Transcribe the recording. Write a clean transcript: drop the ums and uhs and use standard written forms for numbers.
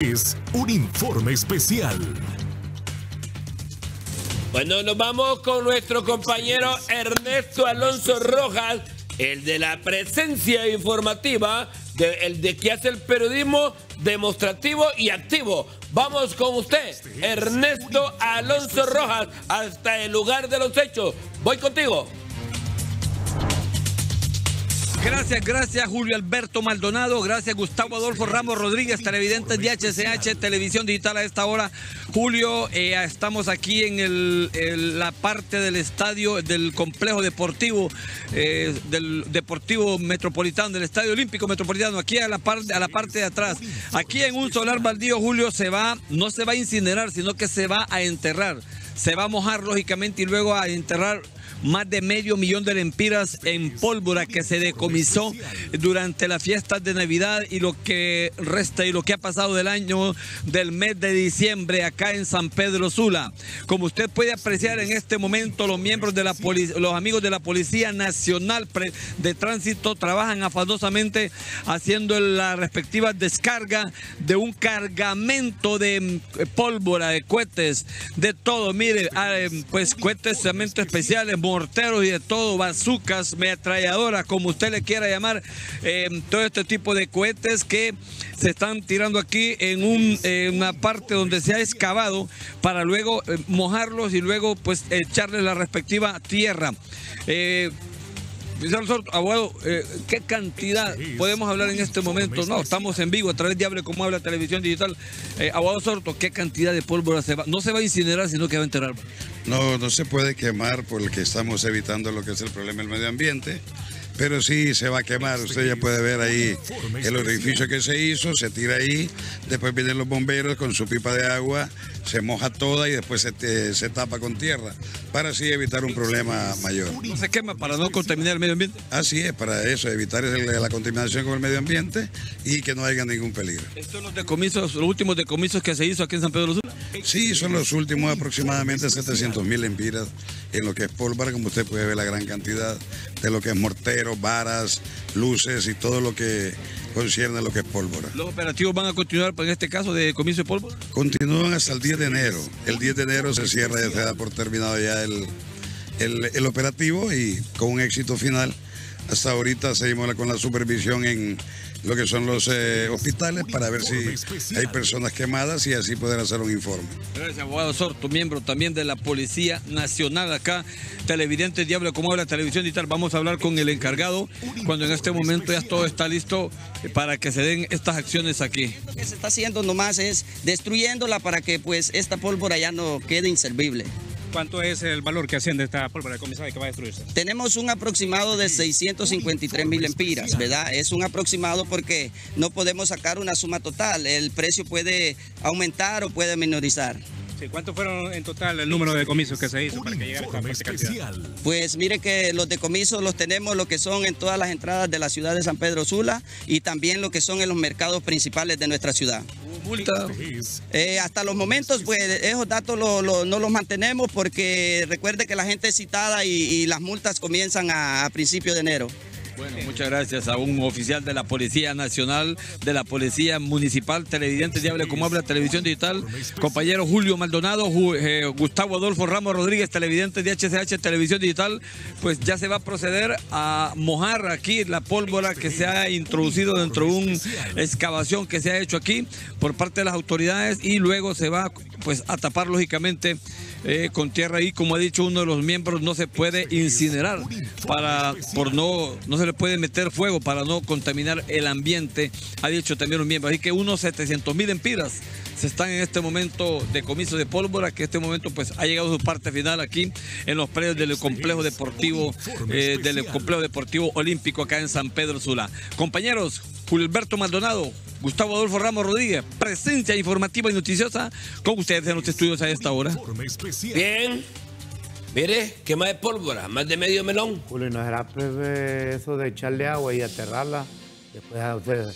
Es un informe especial. Bueno, nos vamos con nuestro compañero Ernesto Alonso Rojas, el de la presencia informativa, el de que hace el periodismo demostrativo y activo. Vamos con usted, Ernesto Alonso Rojas, hasta el lugar de los hechos. Voy contigo. Gracias Julio Alberto Maldonado, gracias Gustavo Adolfo Ramos Rodríguez, televidentes de HCH, Televisión Digital a esta hora. Julio, estamos aquí en la parte del estadio, del complejo deportivo, del Deportivo Metropolitano, del Estadio Olímpico Metropolitano, aquí a la parte de atrás. Aquí en un solar baldío, Julio, no se va a incinerar, sino que se va a enterrar. Se va a mojar lógicamente y luego a enterrar más de medio millón de lempiras en pólvora que se decomisó durante las fiestas de Navidad y lo que resta y lo que ha pasado del mes de diciembre acá en San Pedro Sula. Como usted puede apreciar en este momento, los amigos de la Policía Nacional de Tránsito trabajan afanosamente haciendo la respectiva descarga de un cargamento de pólvora, de cohetes, de todo. Mire, pues cohetes, cemento especiales, morteros y de todo, bazucas, metralladoras, como usted le quiera llamar, todo este tipo de cohetes que se están tirando aquí en una parte donde se ha excavado para luego mojarlos y luego pues echarles la respectiva tierra. Abogado, ¿qué cantidad podemos hablar en este momento? No, estamos en vivo a través de Hable Como Habla, Televisión Digital. Abogado Sorto, ¿qué cantidad de pólvora se va? No se va a incinerar, sino que va a enterrar. No, no se puede quemar porque estamos evitando lo que es el problema del medio ambiente, pero sí se va a quemar. Usted ya puede ver ahí el orificio que se hizo, se tira ahí, después vienen los bomberos con su pipa de agua, se moja toda y después se tapa con tierra, para así evitar un problema mayor. ¿No se quema para no contaminar el medio ambiente? Así es, para eso, evitar la contaminación con el medio ambiente y que no haya ningún peligro. ¿Estos son los últimos decomisos que se hizo aquí en San Pedro Sula? Sí, son los últimos, aproximadamente 700.000 lempiras en lo que es pólvora, como usted puede ver la gran cantidad de lo que es morteros, varas, luces y todo lo que concierne a lo que es pólvora. ¿Los operativos van a continuar en este caso de decomiso de pólvora? Continúan hasta el 10 de enero. El 10 de enero se cierra y se da por terminado ya el operativo y con un éxito final. Hasta ahorita seguimos con la supervisión en lo que son los hospitales para ver si hay personas quemadas y así poder hacer un informe. Gracias, abogado Sorto, miembro también de la Policía Nacional acá, televidente Diablo, como habla Televisión Digital. Vamos a hablar con el encargado cuando en este momento ya todo está listo para que se den estas acciones aquí. Lo que se está haciendo nomás es destruyéndola para que pues esta pólvora ya no quede inservible. ¿Cuánto es el valor que asciende esta pólvora decomisada que va a destruirse? Tenemos un aproximado de 653.000 lempiras, ¿verdad? Es un aproximado porque no podemos sacar una suma total. El precio puede aumentar o puede minorizar. Sí, ¿cuántos fueron en total el número de decomisos que se hizo para que llegara a esta cantidad? Pues mire que los decomisos los tenemos lo que son en todas las entradas de la ciudad de San Pedro Sula y también lo que son en los mercados principales de nuestra ciudad. Hasta los momentos pues esos datos no los mantenemos porque recuerde que la gente es citada y las multas comienzan a principios de enero. Bueno, muchas gracias a un oficial de la Policía Nacional, de la Policía Municipal, televidente de Hable Como Habla, Televisión Digital, compañero Julio Maldonado, Gustavo Adolfo Ramos Rodríguez, televidente de HCH, Televisión Digital. Pues ya se va a proceder a mojar aquí la pólvora que se ha introducido dentro de una excavación que se ha hecho aquí por parte de las autoridades y luego se va pues a tapar lógicamente con tierra y como ha dicho uno de los miembros no se puede incinerar no se le puede meter fuego para no contaminar el ambiente, ha dicho también un miembro. Así que unos 700.000 lempiras se están en este momento decomiso de pólvora que en este momento pues ha llegado a su parte final aquí en los predios del complejo deportivo olímpico acá en San Pedro Sula. Compañeros, Julio Alberto Maldonado, Gustavo Adolfo Ramos Rodríguez, presencia informativa y noticiosa con ustedes en los estudios a esta hora. Bien, mire, ¿qué más de pólvora? Más de medio melón. Julio, ¿no será eso de echarle agua y aterrarla? Después,